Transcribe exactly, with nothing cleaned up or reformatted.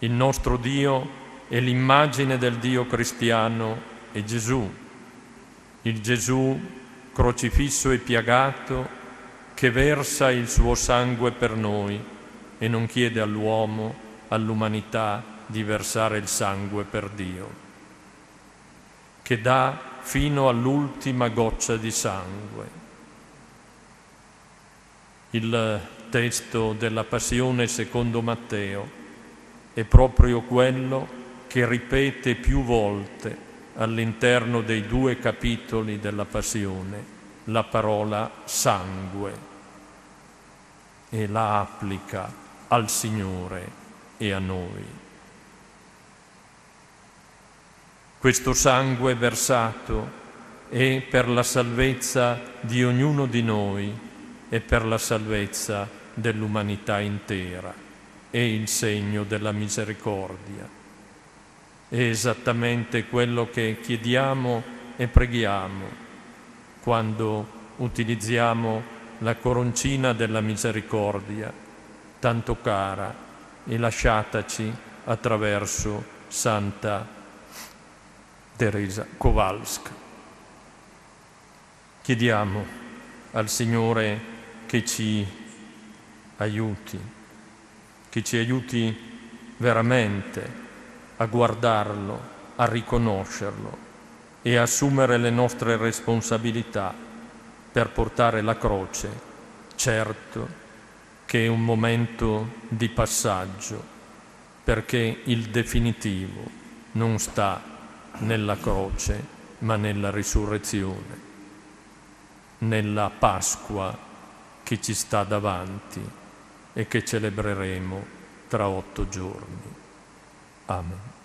Il nostro Dio è l'immagine del Dio cristiano e Gesù, il Gesù crocifisso e piagato che versa il suo sangue per noi e non chiede all'uomo, all'umanità di versare il sangue per Dio, che dà fino all'ultima goccia di sangue. Il testo della Passione secondo Matteo è proprio quello che ripete più volte all'interno dei due capitoli della Passione la parola sangue e la applica al Signore e a noi. Questo sangue versato è per la salvezza di ognuno di noi e per la salvezza dell'umanità intera. È il segno della misericordia. È esattamente quello che chiediamo e preghiamo quando utilizziamo la coroncina della misericordia, tanto cara e lasciataci attraverso Santa Teresa Kowalska. Chiediamo al Signore che ci aiuti, che ci aiuti veramente a guardarlo, a riconoscerlo e a assumere le nostre responsabilità per portare la croce, certo che è un momento di passaggio, perché il definitivo non sta nella croce, ma nella risurrezione, nella Pasqua che ci sta davanti e che celebreremo tra otto giorni. Amen.